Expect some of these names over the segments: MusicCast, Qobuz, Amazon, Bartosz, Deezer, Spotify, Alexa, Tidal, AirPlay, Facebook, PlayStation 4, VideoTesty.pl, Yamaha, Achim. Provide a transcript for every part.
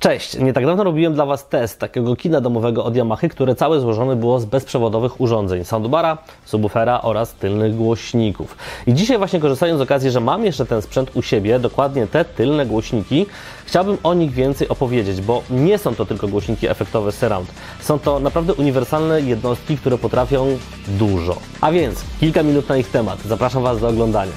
Cześć! Nie tak dawno robiłem dla Was test takiego kina domowego od Yamahy, które całe złożone było z bezprzewodowych urządzeń, soundbara, subwoofera oraz tylnych głośników. I dzisiaj właśnie korzystając z okazji, że mam jeszcze ten sprzęt u siebie, dokładnie te tylne głośniki, chciałbym o nich więcej opowiedzieć, bo nie są to tylko głośniki efektowe surround. Są to naprawdę uniwersalne jednostki, które potrafią dużo. A więc kilka minut na ich temat. Zapraszam Was do oglądania.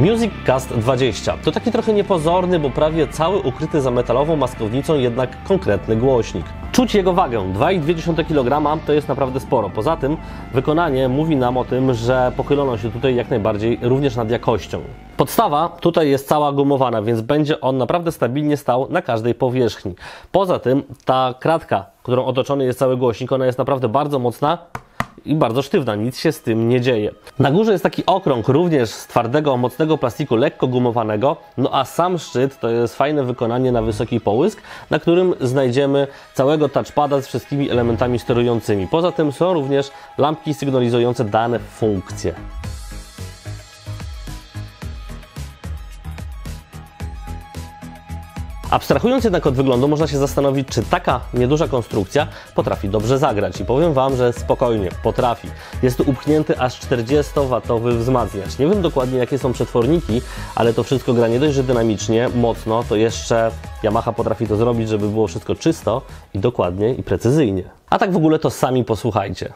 MusicCast 20 to taki trochę niepozorny, bo prawie cały ukryty za metalową maskownicą jednak konkretny głośnik. Czuć jego wagę, 2,2 kg to jest naprawdę sporo. Poza tym wykonanie mówi nam o tym, że pochylono się tutaj jak najbardziej również nad jakością. Podstawa tutaj jest cała gumowana, więc będzie on naprawdę stabilnie stał na każdej powierzchni. Poza tym ta kratka, którą otoczony jest cały głośnik, ona jest naprawdę bardzo mocna i bardzo sztywna, nic się z tym nie dzieje. Na górze jest taki okrąg również z twardego, mocnego plastiku, lekko gumowanego, no a sam szczyt to jest fajne wykonanie na wysoki połysk, na którym znajdziemy całego touchpada z wszystkimi elementami sterującymi. Poza tym są również lampki sygnalizujące dane funkcje. Abstrahując jednak od wyglądu, można się zastanowić, czy taka nieduża konstrukcja potrafi dobrze zagrać. I powiem Wam, że spokojnie, potrafi. Jest tu upchnięty aż 40-watowy wzmacniacz. Nie wiem dokładnie, jakie są przetworniki, ale to wszystko gra nie dość, że dynamicznie, mocno, to jeszcze Yamaha potrafi to zrobić, żeby było wszystko czysto i dokładnie i precyzyjnie. A tak w ogóle to sami posłuchajcie.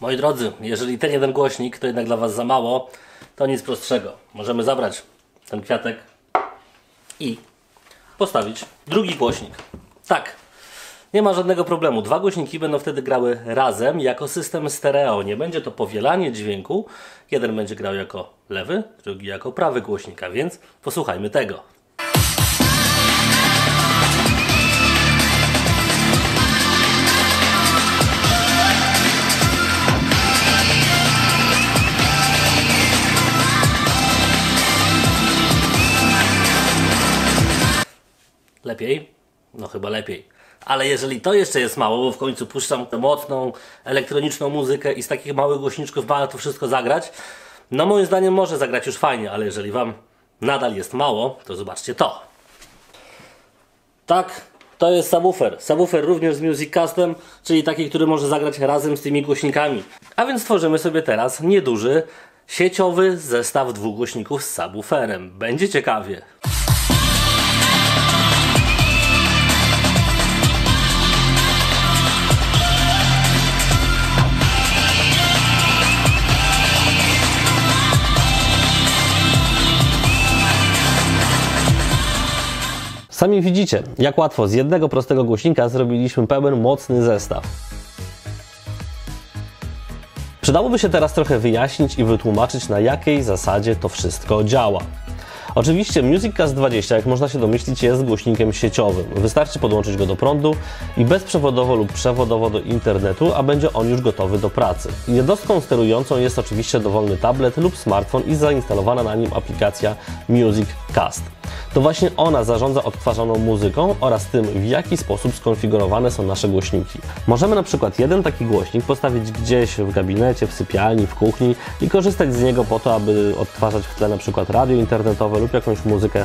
Moi drodzy, jeżeli ten jeden głośnik to jednak dla Was za mało, to nic prostszego. Możemy zabrać ten kwiatek i postawić drugi głośnik. Tak, nie ma żadnego problemu. Dwa głośniki będą wtedy grały razem jako system stereo. Nie będzie to powielanie dźwięku. Jeden będzie grał jako lewy, drugi jako prawy głośnik, a więc posłuchajmy tego. Lepiej? No chyba lepiej. Ale jeżeli to jeszcze jest mało, bo w końcu puszczam tę mocną, elektroniczną muzykę i z takich małych głośniczków ma to wszystko zagrać, no moim zdaniem może zagrać już fajnie, ale jeżeli Wam nadal jest mało, to zobaczcie to. Tak, to jest subwoofer. Subwoofer również z MusicCastem, czyli taki, który może zagrać razem z tymi głośnikami. A więc tworzymy sobie teraz nieduży, sieciowy zestaw dwóch głośników z subwooferem. Będzie ciekawie. Sami widzicie, jak łatwo z jednego prostego głośnika zrobiliśmy pełen mocny zestaw. Przydałoby się teraz trochę wyjaśnić i wytłumaczyć, na jakiej zasadzie to wszystko działa. Oczywiście MusicCast 20, jak można się domyślić, jest głośnikiem sieciowym. Wystarczy podłączyć go do prądu i bezprzewodowo lub przewodowo do internetu, a będzie on już gotowy do pracy. Jednostką sterującą jest oczywiście dowolny tablet lub smartfon i zainstalowana na nim aplikacja MusicCast. To właśnie ona zarządza odtwarzaną muzyką oraz tym, w jaki sposób skonfigurowane są nasze głośniki. Możemy na przykład jeden taki głośnik postawić gdzieś w gabinecie, w sypialni, w kuchni i korzystać z niego po to, aby odtwarzać w tle na przykład radio internetowe lub jakąś muzykę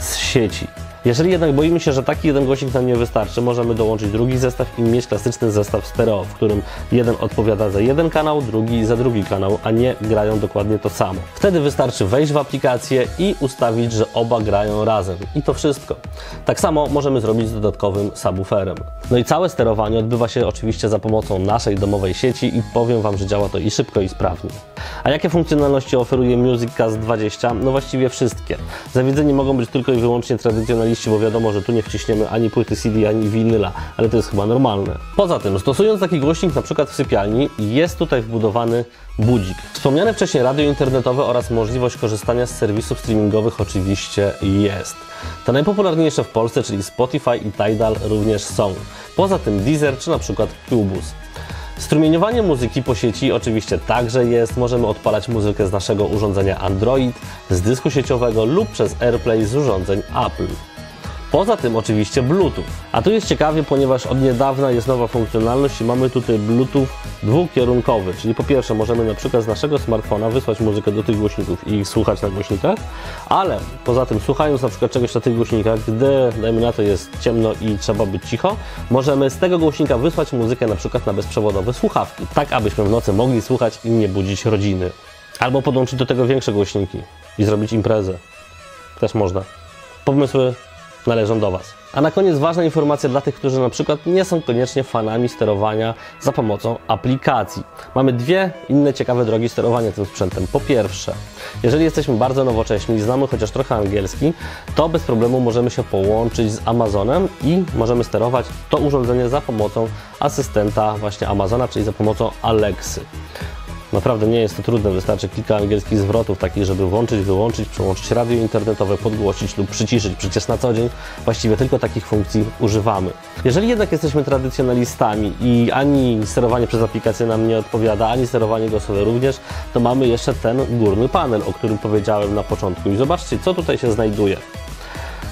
z sieci. Jeżeli jednak boimy się, że taki jeden głośnik nam nie wystarczy, możemy dołączyć drugi zestaw i mieć klasyczny zestaw stereo, w którym jeden odpowiada za jeden kanał, drugi za drugi kanał, a nie grają dokładnie to samo. Wtedy wystarczy wejść w aplikację i ustawić, że oba grają razem. I to wszystko. Tak samo możemy zrobić z dodatkowym subwooferem. No i całe sterowanie odbywa się oczywiście za pomocą naszej domowej sieci i powiem Wam, że działa to i szybko, i sprawnie. A jakie funkcjonalności oferuje MusicCast 20? No właściwie wszystkie. Zawiedzeni mogą być tylko i wyłącznie tradycjonalni mieliście, bo wiadomo, że tu nie wciśniemy ani płyty CD, ani winyla, ale to jest chyba normalne. Poza tym, stosując taki głośnik na przykład w sypialni, jest tutaj wbudowany budzik. Wspomniane wcześniej radio internetowe oraz możliwość korzystania z serwisów streamingowych oczywiście jest. Te najpopularniejsze w Polsce, czyli Spotify i Tidal, również są. Poza tym Deezer czy na przykład Qobuz. Strumieniowanie muzyki po sieci oczywiście także jest. Możemy odpalać muzykę z naszego urządzenia Android, z dysku sieciowego lub przez AirPlay z urządzeń Apple. Poza tym oczywiście Bluetooth. A tu jest ciekawie, ponieważ od niedawna jest nowa funkcjonalność i mamy tutaj Bluetooth dwukierunkowy, czyli po pierwsze możemy na przykład z naszego smartfona wysłać muzykę do tych głośników i ich słuchać na głośnikach, ale poza tym słuchając na przykład czegoś na tych głośnikach, gdy dajmy na to jest ciemno i trzeba być cicho, możemy z tego głośnika wysłać muzykę na przykład na bezprzewodowe słuchawki, tak abyśmy w nocy mogli słuchać i nie budzić rodziny. Albo podłączyć do tego większe głośniki i zrobić imprezę. Też można. Pomysły należą do Was. A na koniec ważna informacja dla tych, którzy na przykład nie są koniecznie fanami sterowania za pomocą aplikacji. Mamy dwie inne ciekawe drogi sterowania tym sprzętem. Po pierwsze, jeżeli jesteśmy bardzo nowocześni i znamy chociaż trochę angielski, to bez problemu możemy się połączyć z Amazonem i możemy sterować to urządzenie za pomocą asystenta właśnie Amazona, czyli za pomocą Alexy. Naprawdę nie jest to trudne, wystarczy kilka angielskich zwrotów takich, żeby włączyć, wyłączyć, przełączyć radio internetowe, podgłosić lub przyciszyć. Przecież na co dzień właściwie tylko takich funkcji używamy. Jeżeli jednak jesteśmy tradycjonalistami i ani sterowanie przez aplikację nam nie odpowiada, ani sterowanie głosowe również, to mamy jeszcze ten górny panel, o którym powiedziałem na początku. I zobaczcie, co tutaj się znajduje.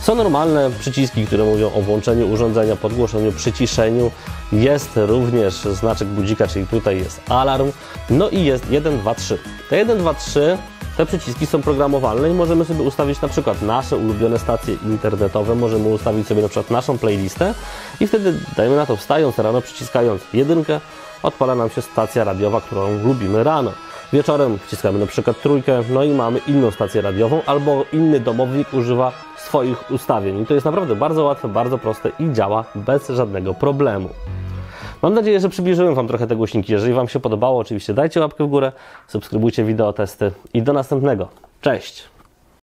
Są normalne przyciski, które mówią o włączeniu urządzenia, podgłoszeniu, przyciszeniu. Jest również znaczek budzika, czyli tutaj jest alarm. No i jest 1, 2, 3. Te 1, 2, 3, te przyciski są programowalne i możemy sobie ustawić na przykład nasze ulubione stacje internetowe. Możemy ustawić sobie na przykład naszą playlistę i wtedy, dajmy na to, wstając rano, przyciskając jedynkę, odpala nam się stacja radiowa, którą lubimy rano. Wieczorem wciskamy na przykład trójkę, no i mamy inną stację radiową, albo inny domownik używa swoich ustawień. I to jest naprawdę bardzo łatwe, bardzo proste i działa bez żadnego problemu. Mam nadzieję, że przybliżyłem Wam trochę te głośniki. Jeżeli Wam się podobało, oczywiście dajcie łapkę w górę, subskrybujcie wideotesty i do następnego. Cześć!